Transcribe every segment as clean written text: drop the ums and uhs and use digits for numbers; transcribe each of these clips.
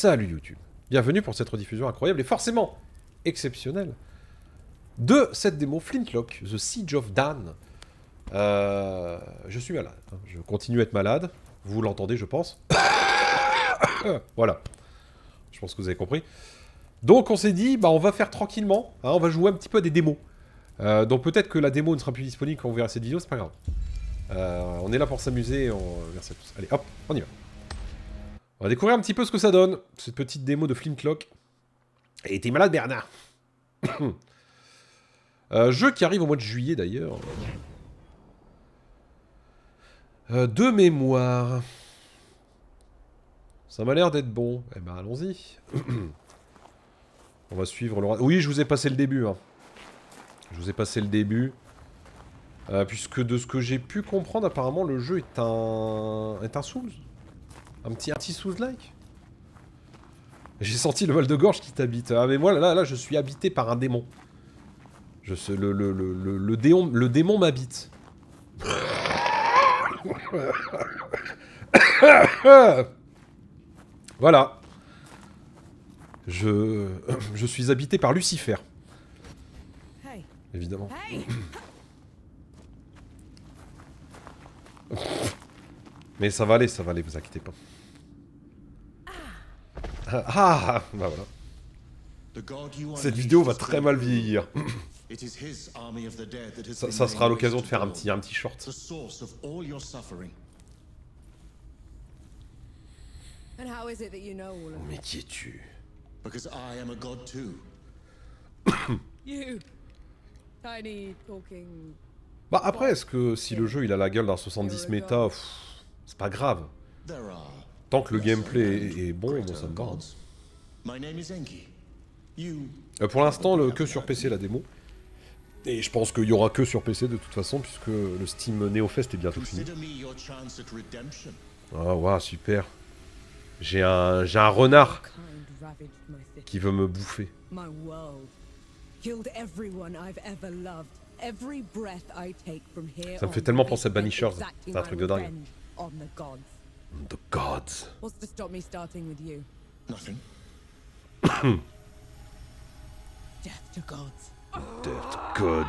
Salut YouTube, bienvenue pour cette rediffusion incroyable et forcément exceptionnelle de cette démo Flintlock, The Siege of Dawn. Je suis malade, je continue à être malade, vous l'entendez je pense. Voilà, je pense que vous avez compris. Donc on s'est dit, bah on va faire tranquillement, on va jouer un petit peu à des démos. Donc peut-être que la démo ne sera plus disponible quand on verra cette vidéo, c'est pas grave. On est là pour s'amuser, merci à tous. Allez hop, on y va. On va découvrir un petit peu ce que ça donne, cette petite démo de Flintlock. Et t'es malade, Bernard. Jeu qui arrive au mois de juillet, d'ailleurs. De mémoire. Ça m'a l'air d'être bon. Eh ben, allons-y. On va suivre le... Oui, je vous ai passé le début. Je vous ai passé le début. Puisque, de ce que j'ai pu comprendre, apparemment, le jeu est un Souls. Un petit sous-like. J'ai senti le mal de gorge qui t'habite. Ah mais moi là je suis habité par un démon. Je sais, le démon m'habite. Voilà. Je suis habité par Lucifer. Évidemment. Mais ça va aller, vous inquiétez pas. Ah, bah voilà. Cette vidéo va très mal vieillir. Ça sera l'occasion de faire un petit short. Mais qui es-tu? Bah après, est-ce que si le jeu il a la gueule d'un 70 méta, c'est pas grave. Tant que le gameplay est bon, ça me va. Pour l'instant, que sur PC la démo. Et je pense qu'il y aura que sur PC de toute façon, puisque le Steam Neo Fest est bientôt fini. Ah, waouh, super. J'ai un renard qui veut me bouffer. Ça me fait tellement penser à Banishers. C'est un truc de dingue. The gods. What's to stop me starting with you? Nothing. Death to gods. Death to god.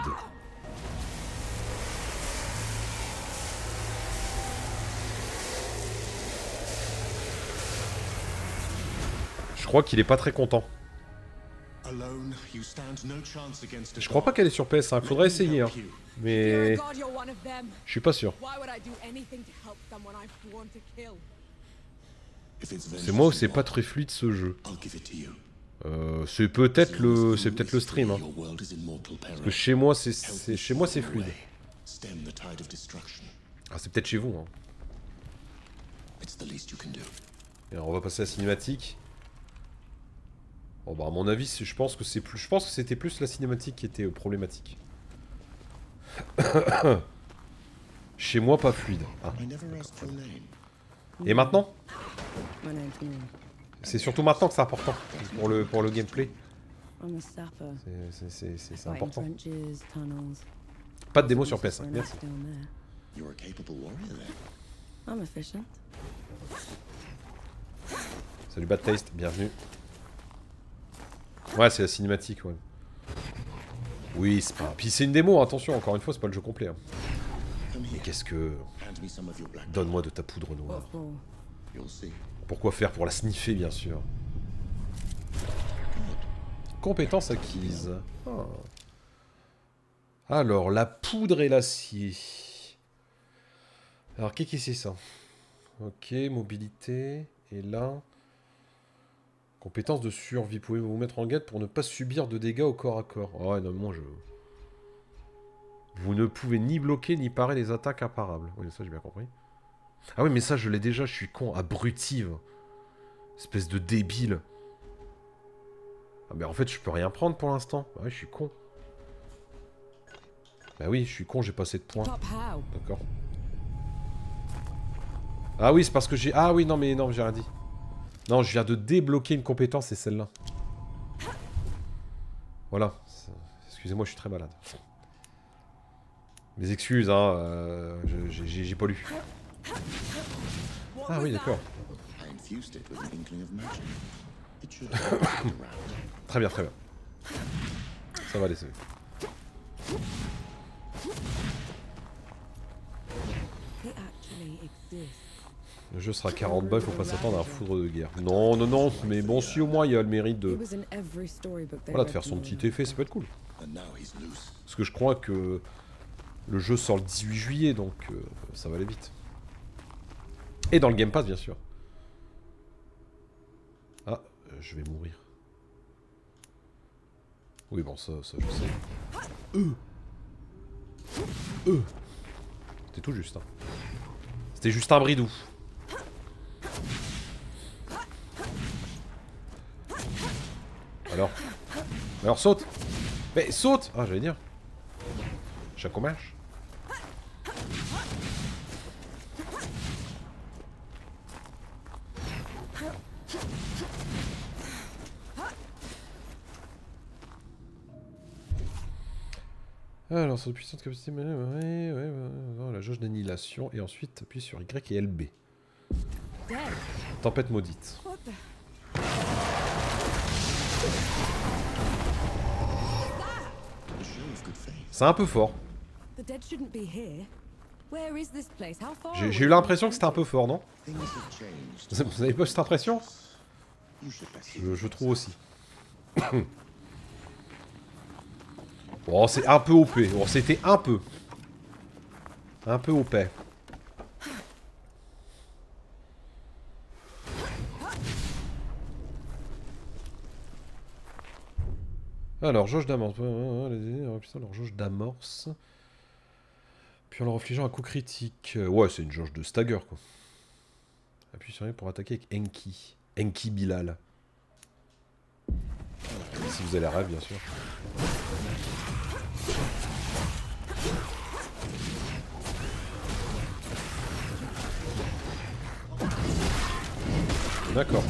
Je crois qu'il est pas très content. Je crois pas qu'elle est sur PS5, faudrait essayer, mais je suis pas sûr. C'est moi ou c'est pas très fluide ce jeu. C'est peut-être le stream. Parce que chez moi c'est fluide. Ah c'est peut-être chez vous. Et alors, on va passer à la cinématique. Bon bah à mon avis, je pense que c'était plus la cinématique qui était problématique. Chez moi pas fluide. Ah. Et maintenant? C'est surtout maintenant que c'est important pour le gameplay. C'est important. Pas de démo sur PS5. Merci. Salut Bad Taste, bienvenue. Ouais, c'est la cinématique, ouais. Oui, c'est pas... Puis c'est une démo, attention, encore une fois, c'est pas le jeu complet. Mais qu'est-ce que... Donne-moi de ta poudre noire. Pourquoi faire? Pour la sniffer, bien sûr. Compétences acquises. Oh. Alors, la poudre et l'acier. Alors, qu'est-ce que c'est ça? Ok, mobilité, et là... Compétence de survie, pouvez-vous vous mettre en garde pour ne pas subir de dégâts au corps à corps. Oh non, moi je... Vous ne pouvez ni bloquer ni parer les attaques imparables. Oui, ça j'ai bien compris. Ah oui, mais ça je l'ai déjà, je suis con, abrutive. Espèce de débile. Ah mais en fait je peux rien prendre pour l'instant. Bah oui, je suis con. Bah oui, je suis con, j'ai pas assez de points. D'accord. Ah oui, c'est parce que j'ai... Ah oui, non mais j'ai rien dit. Non, je viens de débloquer une compétence, c'est celle-là. Voilà. Excusez-moi, je suis très malade. Mes excuses, j'ai pas lu. Ah oui, d'accord. Très bien, très bien. Ça va laisser. Le jeu sera 40 balles, faut pas s'attendre à un foudre de guerre. Non, non, non, mais bon, si au moins il y a le mérite de... Voilà, de faire son petit effet, ça peut être cool. Parce que je crois que le jeu sort le 18 juillet, donc ça va aller vite. Et dans le Game Pass, bien sûr. Ah, je vais mourir. Oui, bon, ça, je sais. C'était tout juste, hein. C'était juste un bridou. Alors saute. Mais saute. Ah, j'allais dire. Chaque marche. Alors, sur de puissantes capacités, ouais, la jauge d'annihilation, et ensuite appuie sur Y et LB. Tempête maudite. C'est un peu fort. J'ai eu l'impression que c'était un peu fort, non? Vous avez pas cette impression? Je trouve aussi. Bon, c'est un peu OP. Bon, c'était un peu. Un peu OP. Alors, jauge d'amorce. Alors, jauge d'amorce. Puis en leur infligeant un coup critique. Ouais, c'est une jauge de stagger, quoi. Appuie sur lui pour attaquer avec Enki. Enki Bilal. Si vous avez la rêve, bien sûr. D'accord.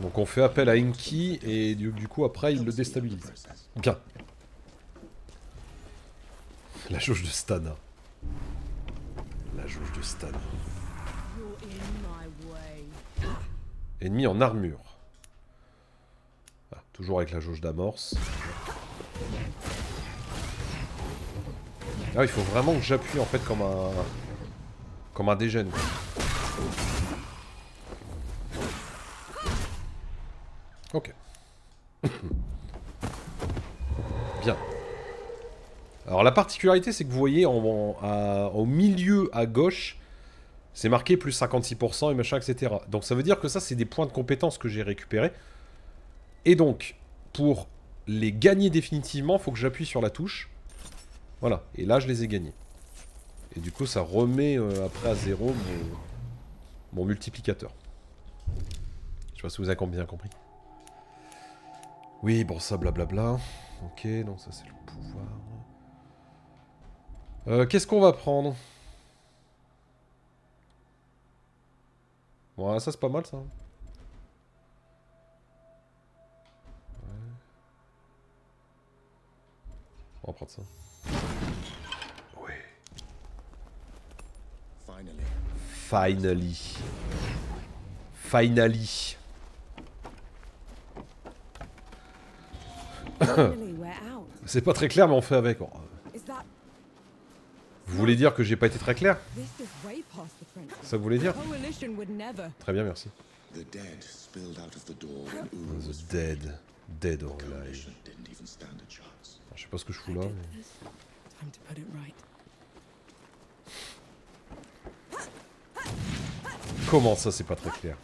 Donc on fait appel à Enki et du coup après il le déstabilise. Bien. La jauge de Stana. La jauge de Stana. Ennemi en armure. Ah, toujours avec la jauge d'amorce. Ah, il faut vraiment que j'appuie en fait comme un... Comme un dégène. Ok. Bien. Alors la particularité c'est que vous voyez au milieu à gauche, c'est marqué plus 56% et machin, etc. Donc ça veut dire que ça c'est des points de compétence que j'ai récupérés. Et donc, pour les gagner définitivement, faut que j'appuie sur la touche. Voilà, et là je les ai gagnés. Et du coup ça remet après à zéro mon multiplicateur. Je sais pas si vous avez bien compris. Oui, bon, ça, blablabla. Ok, donc ça, c'est le pouvoir. Qu'est-ce qu'on va prendre? Bon, ça, c'est pas mal, ça. Ouais. On va prendre ça. Oui. Finally. C'est pas très clair mais on fait avec. Vous voulez dire que j'ai pas été très clair? Ça vous voulez dire? Très bien, merci. The dead. Dead or alive. Je sais pas ce que je fous là. Mais... Comment ça c'est pas très clair?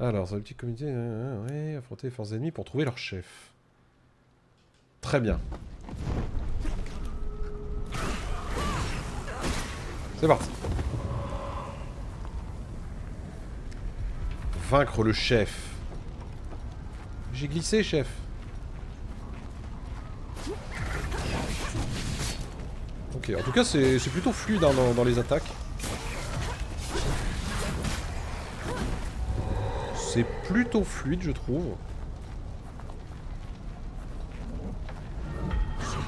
Alors, sur le petit comité, ouais, affronter les forces ennemies pour trouver leur chef. Très bien. C'est parti. Vaincre le chef. J'ai glissé, chef. Ok, en tout cas, c'est plutôt fluide hein, dans les attaques. C'est plutôt fluide, je trouve.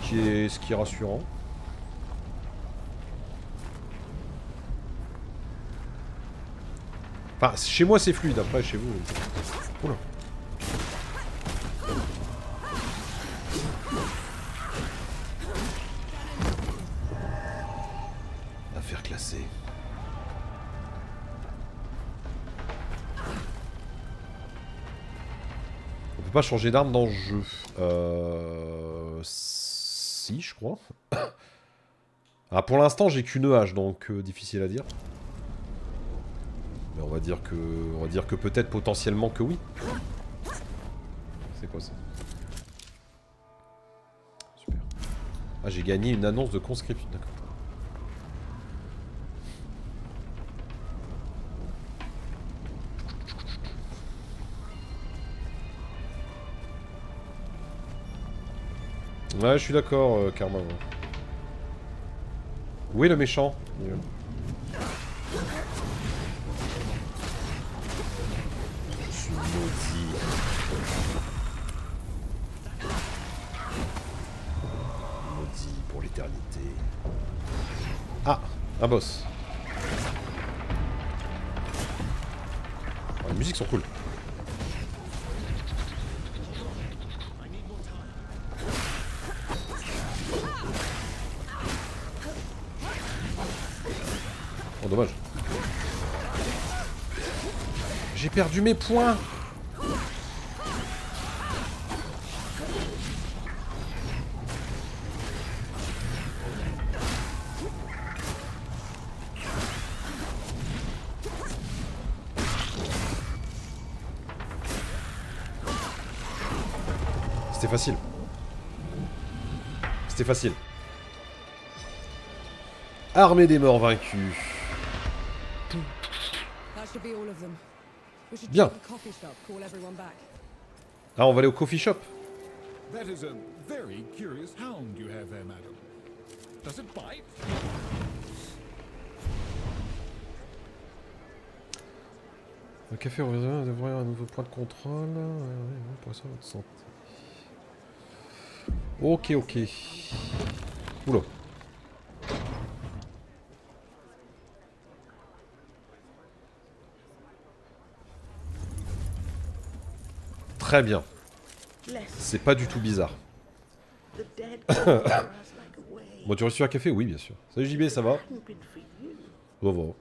Ce qui est rassurant. Enfin, chez moi c'est fluide, après chez vous... Oula. Affaire classée. On peut pas changer d'arme dans le jeu. Si, je crois. Ah, pour l'instant j'ai qu'une hache, donc difficile à dire. Mais on va dire que. On va dire que peut-être potentiellement que oui. C'est quoi ça? Super. Ah, j'ai gagné une annonce de conscription. D'accord. Ouais, je suis d'accord, Karma. Ouais. Où est le méchant? Yeah. Je suis maudit. Maudit pour l'éternité. Ah, un boss. Oh, les musiques sont cool. Dommage. J'ai perdu mes points. C'était facile. C'était facile. Armée des morts vaincus. Bien. Ah, on va aller au coffee shop. Le café revient d'ouvrir un nouveau point de contrôle. Pour ça, votre santé. Ok, ok. Oula. Très bien. C'est pas du tout bizarre. Bon, tu reçois un café? Oui, bien sûr. Salut JB, ça va? Bon, bon.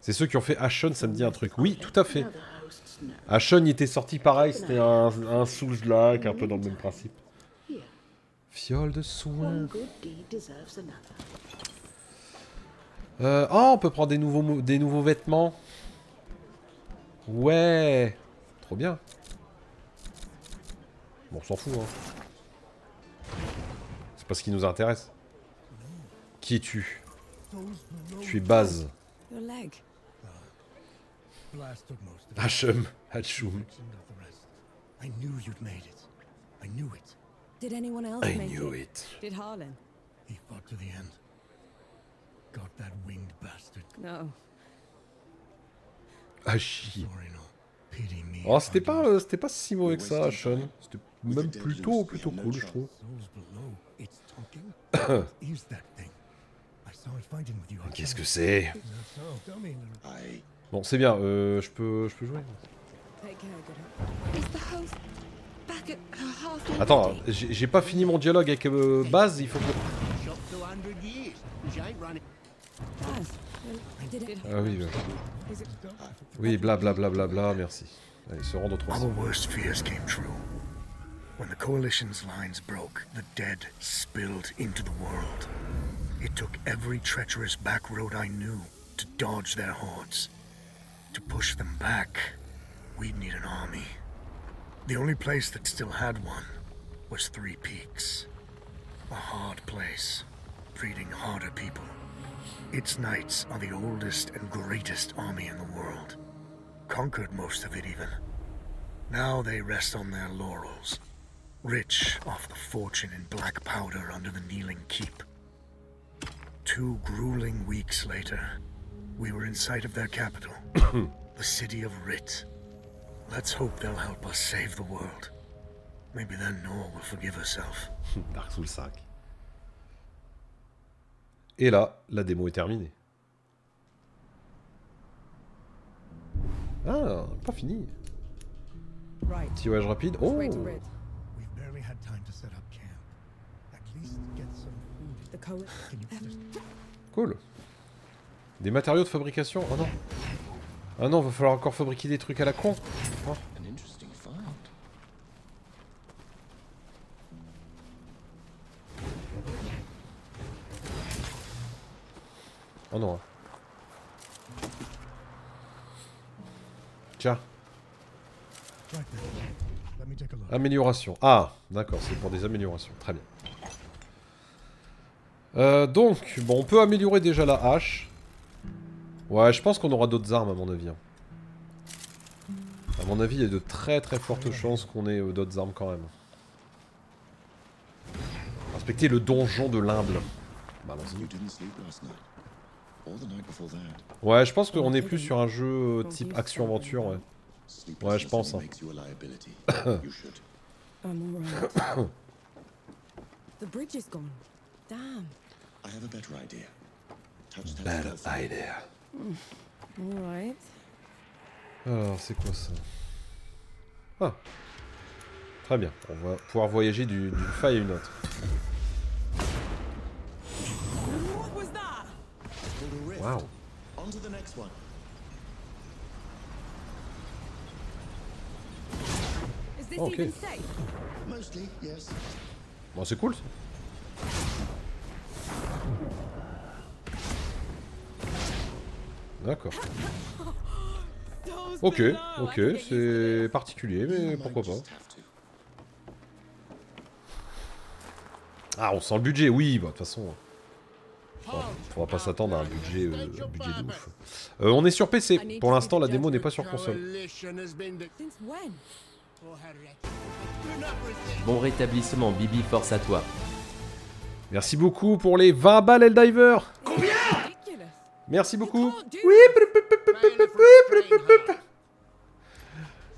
C'est ceux qui ont fait Ashen, ça me dit un truc. Oui, tout à fait. Ashen, il était sorti pareil, c'était un Souls-like, un peu dans le même principe. Fiole de soin. Oh, on peut prendre des nouveaux vêtements. Ouais. Trop bien. Bon, on s'en fout, hein. C'est pas ce qui nous intéresse. Qui es-tu? Tu es Baz. Hachem. Hachoum. I knew you'd made it. I knew it. Did anyone else make it? I knew it. Did Harlan? He fought to the end. Got that winged bastard. No. Hachi. Oh, c'était pas si mauvais que ça, Sean. C'était même plutôt cool, je trouve. Qu'est-ce que c'est? Bon, c'est bien, je peux jouer. Attends, j'ai pas fini mon dialogue avec Baz, il faut que... Ah oui, oui, blablabla, bla, bla, bla, merci. Allez, se rendre au 3. Our worst fears came true. When the coalition's lines broke, the dead spilled into the world. It took every treacherous back road I knew to dodge their hordes. To push them back, we'd need an army. The only place that still had one was Three Peaks. A hard place, breeding harder people. Its knights are the oldest and greatest army in the world. Conquered most of it even. Now they rest on their laurels, rich off the fortune in black powder under the kneeling keep. 2 grueling weeks later, we were in sight of their capital, the city of Rit. Let's hope they'll help us save the world. Maybe then Nor will forgive herself. Dark Souls 5. Et là, la démo est terminée. Ah, pas fini. Petit voyage rapide. Oh. Cool. Des matériaux de fabrication. Oh non. Ah non, va falloir encore fabriquer des trucs à la con. Oh. Oh non. Tiens. Amélioration. Ah, d'accord, c'est pour des améliorations. Très bien. Donc, bon, on peut améliorer déjà la hache. Ouais, je pense qu'on aura d'autres armes à mon avis. À mon avis, il y a de très fortes chances qu'on ait d'autres armes quand même. Respecter le donjon de l'humble. Ouais, je pense qu'on est plus sur un jeu type action-aventure, ouais. Ouais, je pense. Hein. Alors, c'est quoi ça? Ah. Très bien, on va pouvoir voyager d'une faille à une autre. Wow. Oh, ok. Bon, c'est cool ça. D'accord. Ok, ok, c'est particulier, mais pourquoi pas. Ah, on sent le budget, oui, bah de toute façon. On va pas s'attendre à un budget de ouf. On est sur PC. Pour l'instant, la démo n'est pas sur console. Bon rétablissement, Bibi, force à toi. Merci beaucoup pour les 20 balles, Helldiver. Combien? Merci beaucoup. Oui.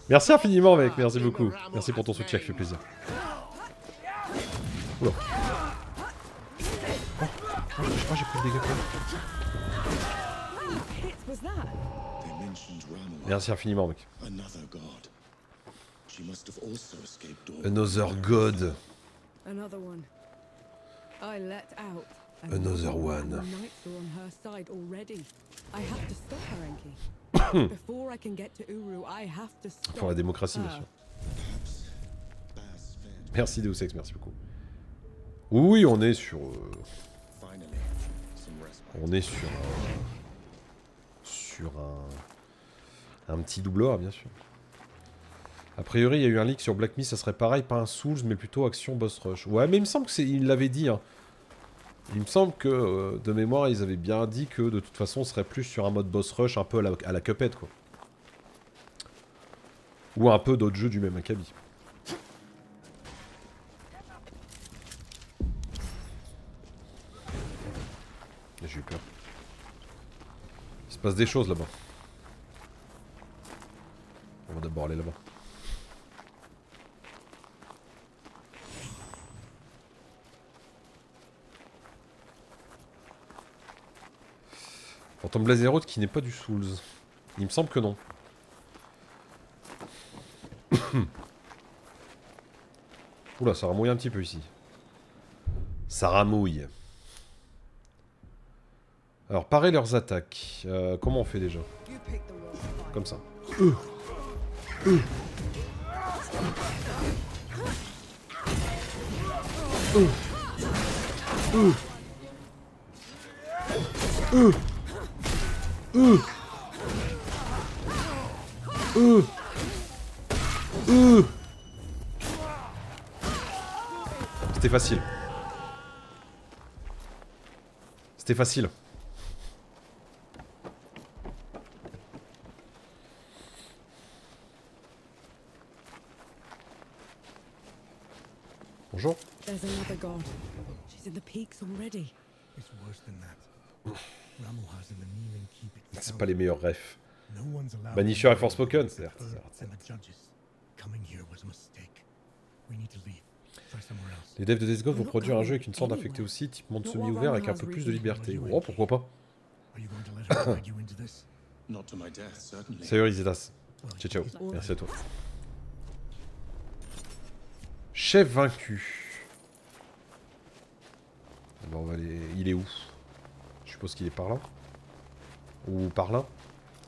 Merci infiniment, mec. Merci beaucoup. Merci pour ton soutien, qui fait plaisir. Oula. Oh, je crois que j'ai pris des dégâts. Merci infiniment, mec. Another god. Another one. Pour la démocratie, bien sûr. Merci Deus Ex, merci beaucoup. Oui, on est sur... On est sur un petit double A, bien sûr. A priori, il y a eu un leak sur Black Myth, ça serait pareil, pas un Souls, mais plutôt action boss rush. Ouais, mais il me semble qu'ils l'avaient dit. Hein. Il me semble que, de mémoire, ils avaient bien dit que, de toute façon, on serait plus sur un mode boss rush, un peu à la Cuphead, quoi. Ou un peu d'autres jeux du même acabit. J'ai eu peur. Il se passe des choses là-bas. On va d'abord aller là-bas. Phantom Blazeroth qui n'est pas du Souls. Il me semble que non. Oula, ça ramouille un petit peu ici. Ça ramouille. Alors, parer leurs attaques. Comment on fait déjà? Comme ça. C'était facile. C'était facile. Bonjour. C'est pas les meilleurs refs. Banishers et Forspoken, certes. Les devs de Deathgoth vont produire un jeu avec une sorte d'affecté aussi, type monde semi-ouvert avec un peu plus de liberté. Oh, pourquoi pas. Salut Elisitas. Ciao, ciao. Merci à toi. Chef vaincu. Alors on va aller... Il est où? Je suppose qu'il est par là. Ou par là.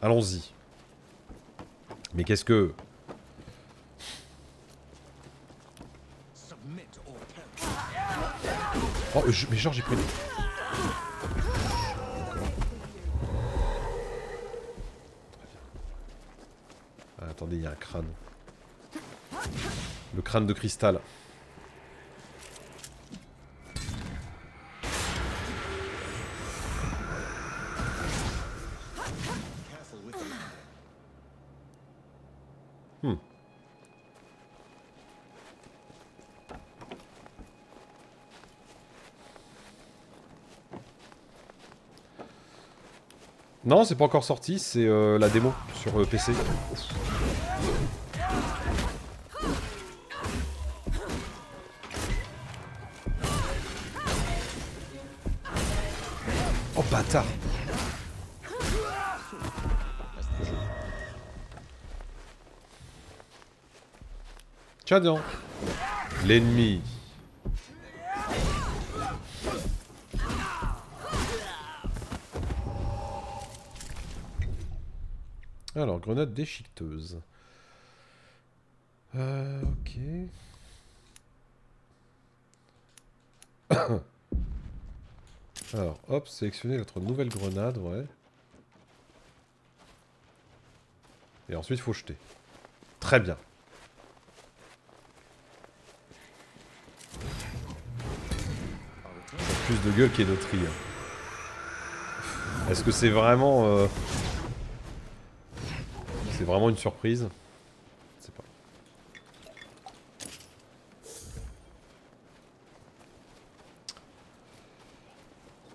Allons-y. Mais qu'est-ce que... Oh, mais genre j'ai pris des... Ah, attendez, il y a un crâne. Le crâne de cristal. Non, c'est pas encore sorti, c'est la démo sur PC. Oh bâtard! Tiens donc! L'ennemi! Alors, grenade déchiqueteuse. Ok. Alors, hop, sélectionnez notre nouvelle grenade, ouais. Et ensuite, il faut jeter. Très bien. Plus de gueule qu'Enotria. Est-ce que c'est vraiment... C'est vraiment une surprise. Je sais pas.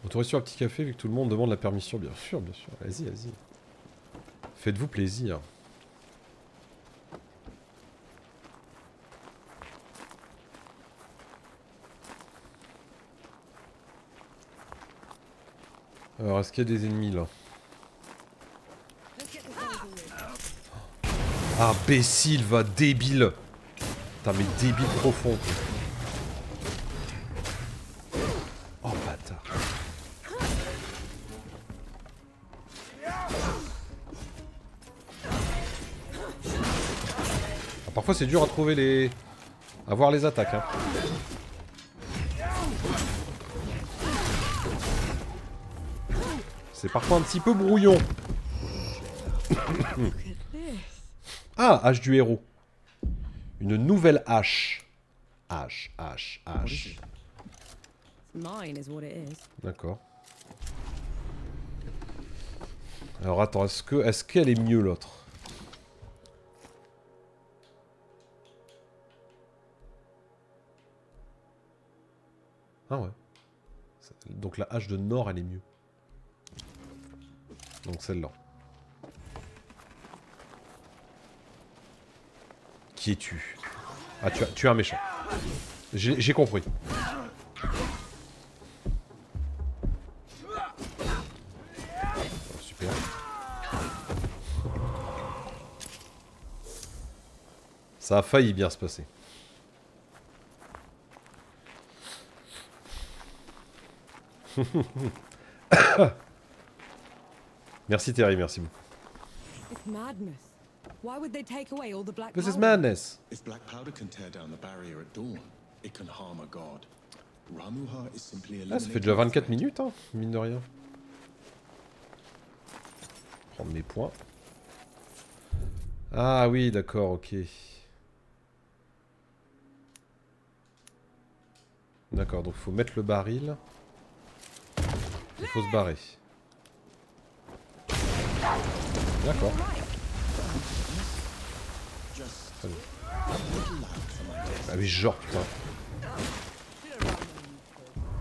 Autorisé sur un petit café vu que tout le monde demande la permission. Bien sûr, bien sûr. Vas-y, vas-y. Faites-vous plaisir. Alors, est-ce qu'il y a des ennemis là ? Imbécile, va, débile. Putain, mais débile profond. Oh, bâtard. Ah, parfois, c'est dur à trouver les... à voir les attaques, hein. C'est parfois un petit peu brouillon. Ah, hache du héros. Une nouvelle hache. Hache, hache, hache. D'accord. Alors attends, est-ce qu'elle est mieux l'autre? Ah ouais. Donc la hache de Nord, elle est mieux. Donc celle-là. Qui es-tu? Ah, tu es un méchant. J'ai compris. Oh, super. Ça a failli bien se passer. Merci Terry, merci beaucoup. Why would they take away all the black powder? This is madness. If black powder can tear down the barrier at dawn, it can harm a god. Ramuha is simply eliminated. Ah, ça fait déjà 24 minutes, hein, mine de rien. Prendre mes points. Ah oui, d'accord, ok. D'accord, donc faut mettre le baril. Il faut se barrer. D'accord. Allez. Ah mais genre putain.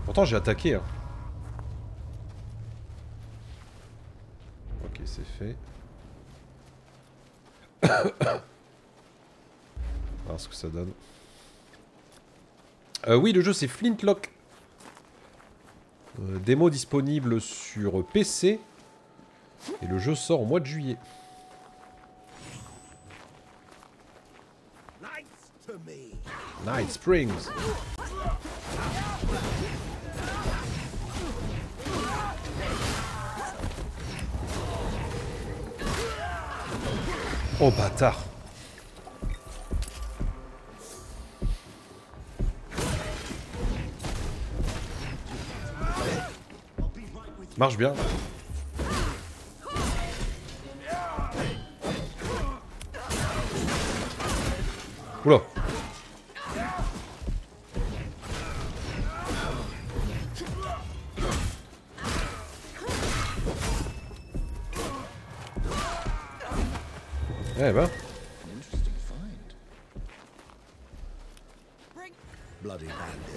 Pourtant j'ai attaqué hein. Ok c'est fait. Alors ce que ça donne. Oui le jeu c'est Flintlock. Démo disponible sur PC. Et le jeu sort au mois de juillet. Night Springs. Oh bâtard. Marche bien. Oula. Eh ben.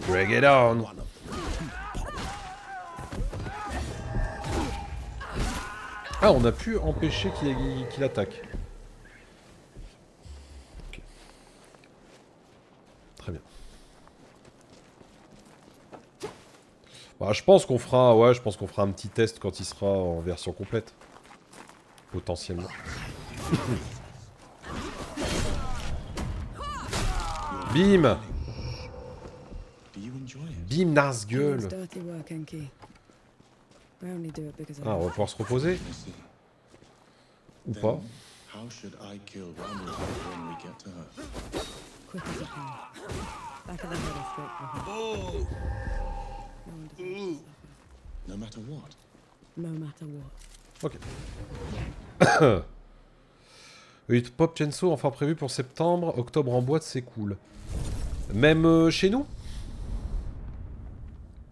Bring it on. Ah, on a pu empêcher qu'il attaque. Okay. Très bien. Bah, je pense qu'on fera, ouais, je pense qu'on fera un petit test quand il sera en version complète, potentiellement. Bim. Bim, naze gueule. Ah, on va pouvoir se reposer. Ou pas. Ok. Hit Pop Chenso, enfin prévu pour septembre. Octobre en boîte, c'est cool. Même chez nous.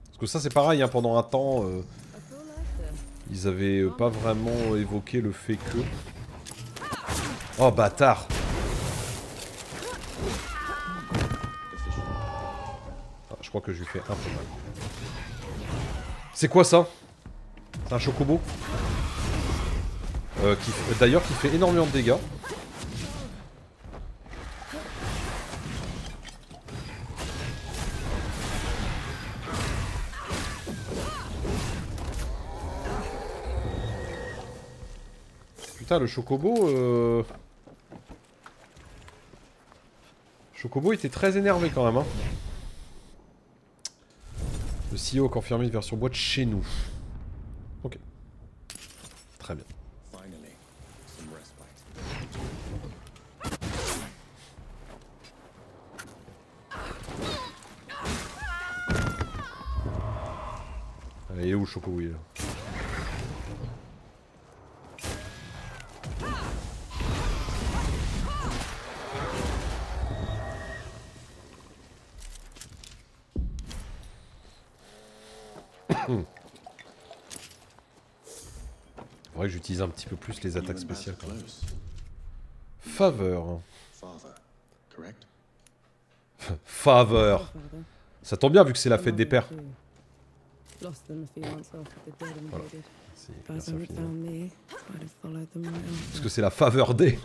Parce que ça, c'est pareil, hein, pendant un temps... ils avaient pas vraiment évoqué le fait que... Oh bâtard. Ah, je crois que je lui fais un peu mal. C'est quoi ça? C'est un chocobo d'ailleurs qui fait énormément de dégâts. Putain, le chocobo... Chocobo était très énervé quand même. Hein. Le CEO a confirmé une version boîte chez nous. Ok. Très bien. Allez, il est où le chocobo là? Faudrait que j'utilise un petit peu plus les attaques spéciales quand même. Faveur. Faveur. Ça tombe bien vu que c'est la fête des pères. Voilà. Parce que c'est la faveur des.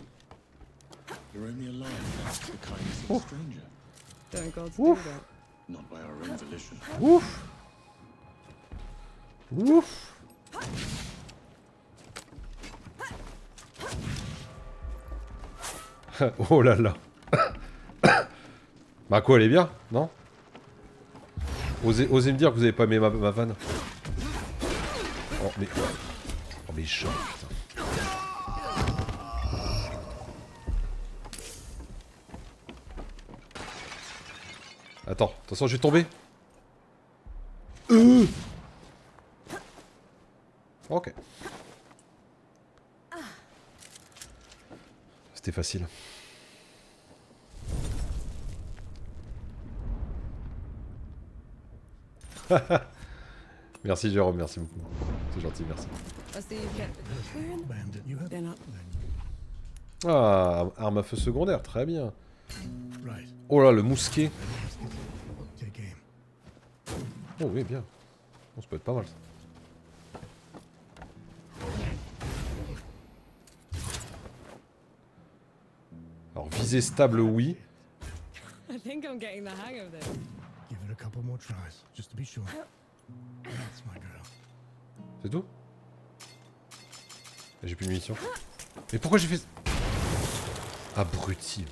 Oh. Ouf. Ouf. Ouf. Oh là là. Bah quoi, elle est bien, non? Osez me dire que vous avez pas aimé ma vanne. Oh mais... Oh mais genre, putain. Attends, attention, je vais tomber. Ok. C'était facile. Merci Jérôme, merci beaucoup. C'est gentil, merci. Ah, arme à feu secondaire, très bien. Oh là, le mousquet. Oh oui, bien. Bon, ça peut être pas mal ça. Alors, visée stable, oui. C'est tout? J'ai plus de munitions. Mais pourquoi j'ai fait... Abruti.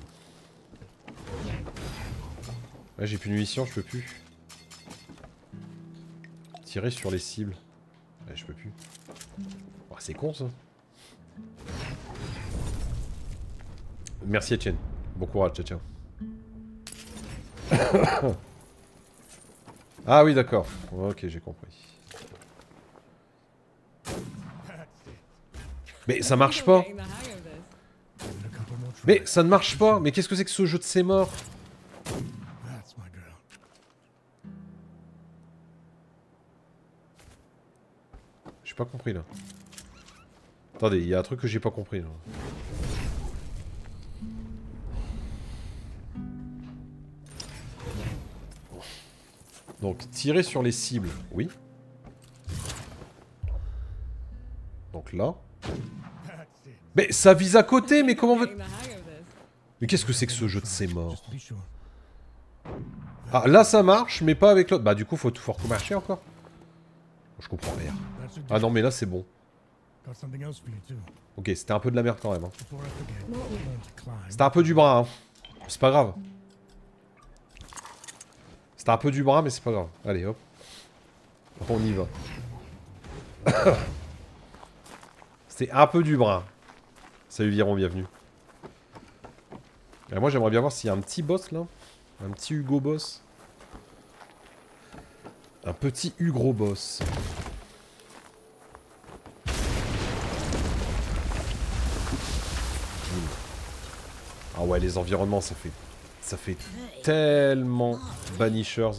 Ouais, j'ai plus de munitions, je peux plus. Tirer sur les cibles. Ouais, je peux plus. Oh, c'est con ça. Merci Etienne. Bon courage, ciao ciao. Ah oui d'accord. Ok, j'ai compris. Mais ça marche pas. Mais ça ne marche pas. Mais qu'est-ce que c'est que ce jeu de ces morts? J'ai pas compris là. Attendez, il y a un truc que j'ai pas compris là. Donc tirer sur les cibles, oui. Donc là. Mais ça vise à côté, mais comment veut... Mais qu'est-ce que c'est que ce jeu de ces morts? Ah là ça marche, mais pas avec l'autre. Bah du coup faut tout fort marcher encore. Je comprends rien. Ah non mais là c'est bon. Ok, c'était un peu de la merde quand même. Hein. C'était un peu du bras, hein. C'est pas grave. C'était un peu du bras, mais c'est pas grave. Allez, hop. On y va. C'était un peu du bras. Salut Viron, bienvenue. Et moi, j'aimerais bien voir s'il y a un petit boss, là. Un petit Hugo boss. Un petit Hugo boss. Ah ouais, les environnements, ça fait... Ça fait tellement Banishers.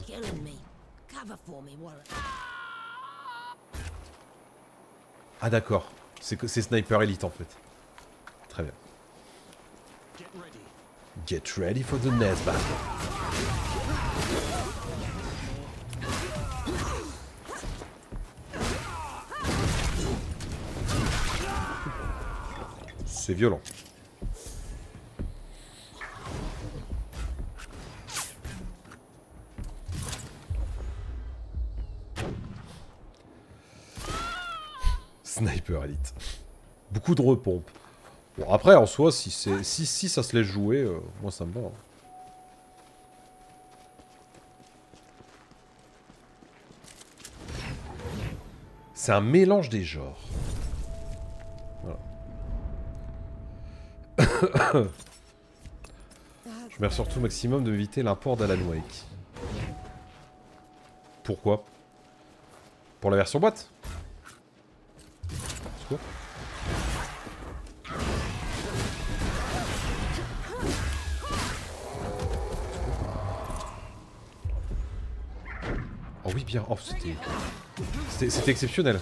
Ah d'accord, c'est Sniper Elite en fait. Très bien. Get ready for the next battle. C'est violent. Sniper Elite. Beaucoup de repompes. Bon après en soi si ça se laisse jouer, moi ça me va. Hein. C'est un mélange des genres. Voilà. Je mets surtout au maximum de m'éviter l'import d'Alan Wake. Pourquoi? Pour la version boîte? Oh oui bien, oh, c'était exceptionnel.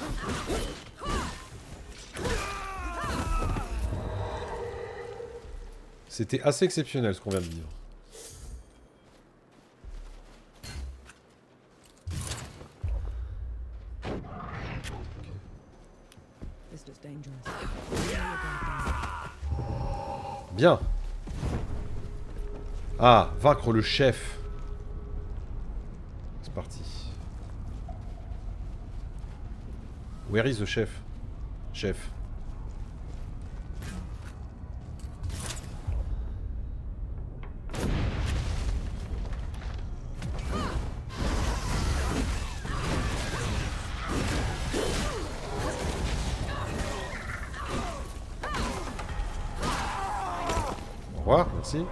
C'était assez exceptionnel ce qu'on vient de dire. Bien. Ah, vaincre le chef. C'est parti. Where is the chef? Chef. Merci.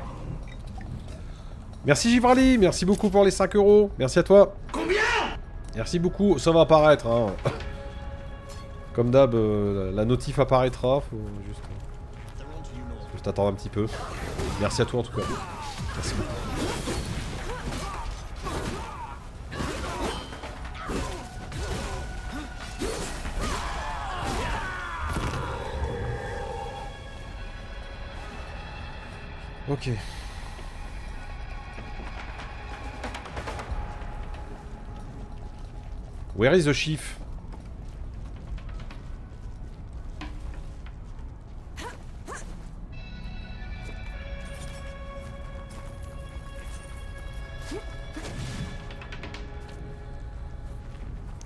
Merci Givrali, merci beaucoup pour les 5 €. Merci à toi. Combien? Merci beaucoup, ça va apparaître. Hein. Comme d'hab, la notif apparaîtra. Faut juste. Faut juste attendre un petit peu. Merci à toi en tout cas. Merci beaucoup. Ok. Where is the chief?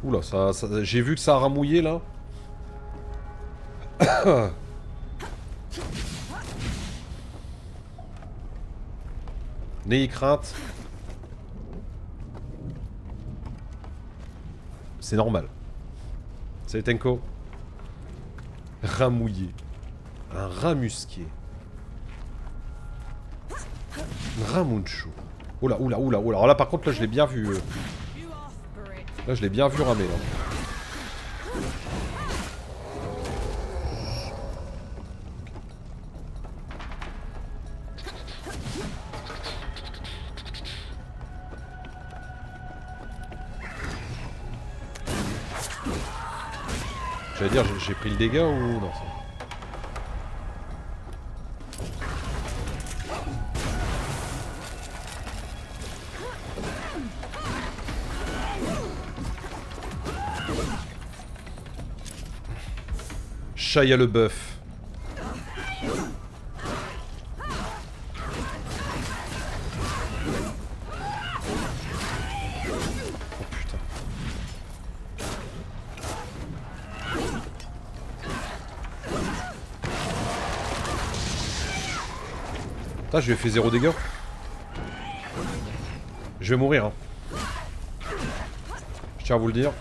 Oula, j'ai vu que ça a ramouillé là. N'ayez crainte. C'est normal. Salut Tenko. Rat mouillé. Un rat musqué. Ramuncho. Oula, oula, oula, oula. Alors là, par contre, là, je l'ai bien vu. Là, je l'ai bien vu ramer, là. J'allais dire, j'ai pris le dégât ou... Non, ça... Chaya le bœuf. Oh putain. Putain, je lui ai fait 0 dégâts. Je vais mourir, hein. Je tiens à vous le dire.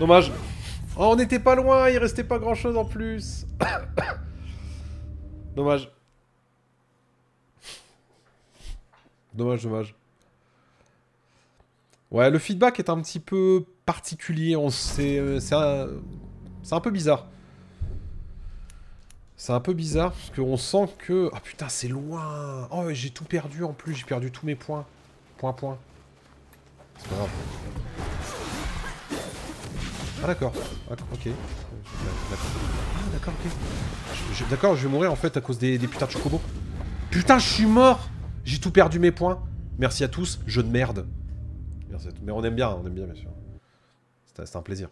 Dommage. Oh, on n'était pas loin, il restait pas grand chose en plus. Dommage. Dommage, dommage. Ouais, le feedback est un petit peu particulier. C'est un peu bizarre. C'est un peu bizarre parce qu'on sent que... Ah putain, c'est loin. Oh, j'ai tout perdu en plus. J'ai perdu tous mes points. Point. C'est pas grave. Ah d'accord, ok. D'accord, ok. D'accord, je vais mourir en fait à cause des putains de chocobos. Putain, je suis mort. J'ai tout perdu mes points. Merci à tous, jeu de merde. Merci à tous. Mais on aime bien sûr. C'est un plaisir.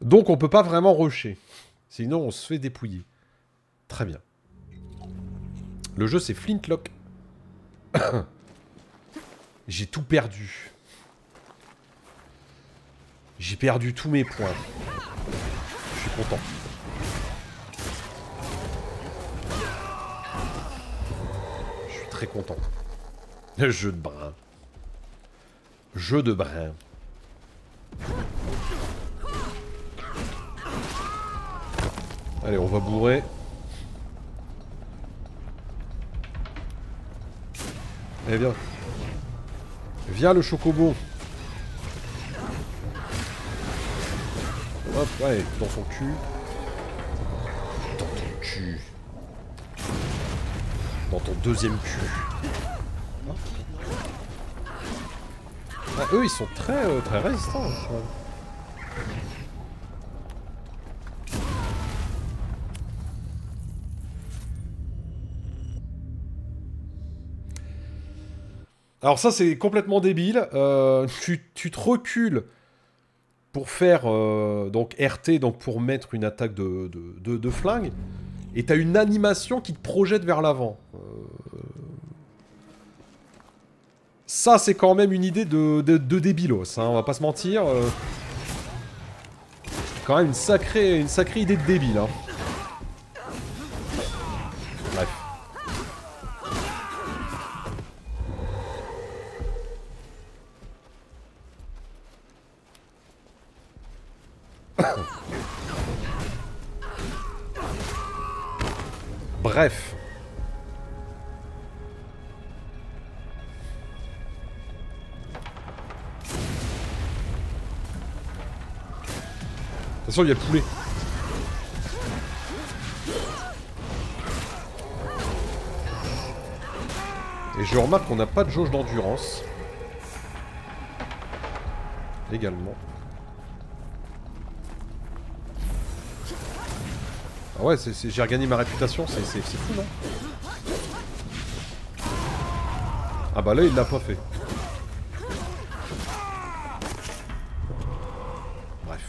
Donc on peut pas vraiment rusher. Sinon on se fait dépouiller. Très bien. Le jeu c'est Flintlock. J'ai tout perdu. J'ai perdu tous mes points. Je suis content. Je suis très content. Jeu de brin. Jeu de brin. Allez, on va bourrer. Allez, viens. Viens le chocobo. Hop, ouais, dans son cul. Dans ton cul. Dans ton deuxième cul. Ah, eux, ils sont très résistants. Ouais. Alors ça, c'est complètement débile. Tu te recules... Pour faire donc RT, donc pour mettre une attaque de flingue, et t'as une animation qui te projette vers l'avant. Ça, c'est quand même une idée de débilos, hein, on va pas se mentir. Quand même une sacrée idée de débile. Hein. Bref. Bref. De toute façon, il y a le poulet. Et je remarque qu'on n'a pas de jauge d'endurance. Également. Ah ouais, j'ai regagné ma réputation, c'est fou, non? Ah bah là, il l'a pas fait. Bref.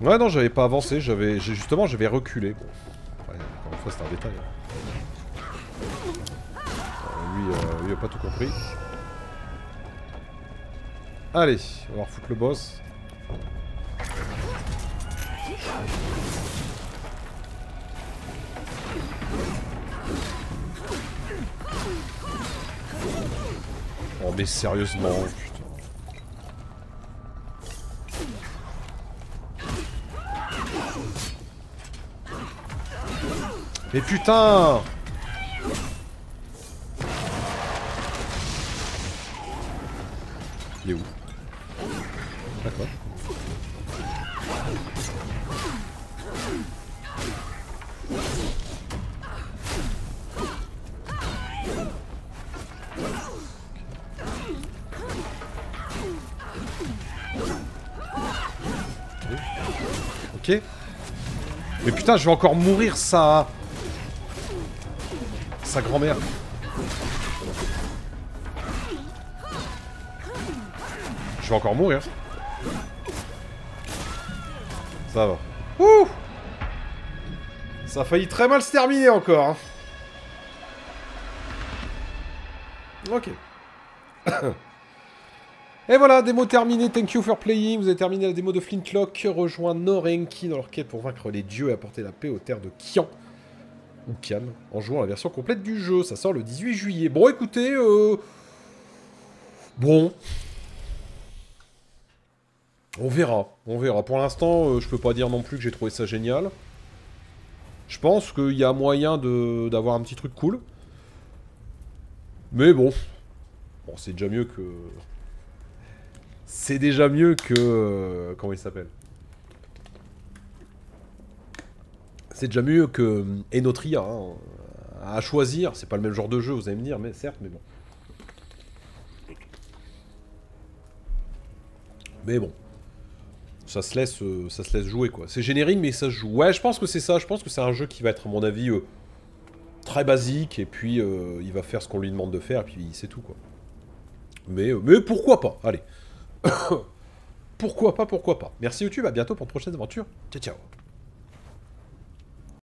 Ouais, non, j'avais pas avancé, justement, j'avais reculé. Bon. Ouais, encore une fois, c'est un détail. Lui a pas tout compris. Allez, on va refoutre le boss. Oh mais sérieusement, putain. Mais putain! Il est où? D'accord. Ok. Mais putain, je vais encore mourir, ça. Sa grand-mère. Je vais encore mourir. Ça va. Ouh! Ça a failli très mal se terminer encore. Hein. Ok. Et voilà, démo terminée. Thank you for playing. Vous avez terminé la démo de Flintlock. Rejoins Nor et Enki dans leur quête pour vaincre les dieux et apporter la paix aux terres de Kian. Ou Kian. En jouant la version complète du jeu. Ça sort le 18 juillet. Bon, écoutez... Bon... On verra, on verra. Pour l'instant, je peux pas dire non plus que j'ai trouvé ça génial. Je pense qu'il y a moyen d'avoir un petit truc cool. Mais bon. Bon, c'est déjà mieux que... C'est déjà mieux que... Comment il s'appelle? C'est déjà mieux que Enotria, hein, à choisir. C'est pas le même genre de jeu, vous allez me dire, mais certes, mais bon. Mais bon. Ça se laisse jouer, quoi. C'est générique, mais ça se joue. Ouais, je pense que c'est ça. Je pense que c'est un jeu qui va être, à mon avis, très basique. Et puis, il va faire ce qu'on lui demande de faire. Et puis, c'est tout, quoi. Mais pourquoi pas? Allez. Pourquoi pas, pourquoi pas. Merci YouTube, à bientôt pour de prochaines aventures. Ciao, ciao.